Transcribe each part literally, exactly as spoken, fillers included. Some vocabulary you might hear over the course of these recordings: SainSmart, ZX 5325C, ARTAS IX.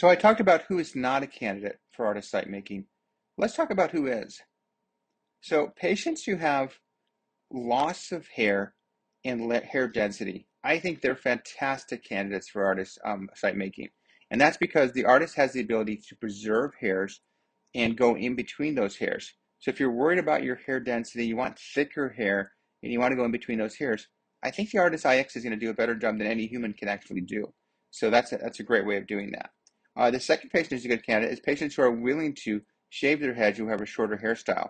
So I talked about who is not a candidate for ARTAS site making. Let's talk about who is. So patients who have loss of hair and hair density, I think they're fantastic candidates for ARTAS um, site making. And that's because the ARTAS has the ability to preserve hairs and go in between those hairs. So if you're worried about your hair density, you want thicker hair, and you want to go in between those hairs, I think the ARTAS I X is going to do a better job than any human can actually do. So that's a, that's a great way of doing that. Uh, the second patient who's a good candidate is patients who are willing to shave their heads, who have a shorter hairstyle.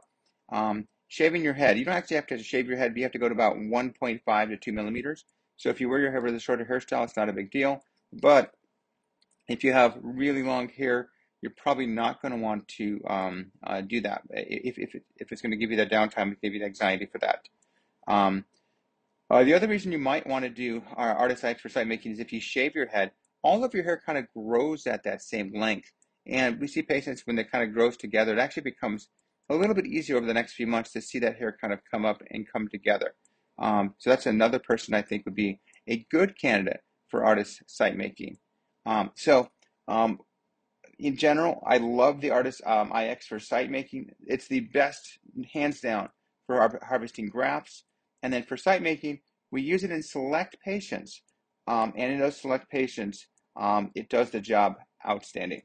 Um, shaving your head, you don't actually have to shave your head, but you have to go to about one point five to two millimeters. So if you wear your hair with a shorter hairstyle, it's not a big deal. But if you have really long hair, you're probably not going to want to um, uh, do that. If, if, if it's going to give you that downtime, give you the anxiety for that. Um, uh, the other reason you might want to do our ARTAS I X for site making is if you shave your head, all of your hair kind of grows at that same length. And we see patients when they kind of grows together, it actually becomes a little bit easier over the next few months to see that hair kind of come up and come together. Um, so that's another person I think would be a good candidate for ARTAS site making. Um, so um, in general, I love the ARTAS um, I X for site making. It's the best, hands down, for har harvesting grafts. And then for site making, we use it in select patients. Um, and in those select patients, um, it does the job outstanding.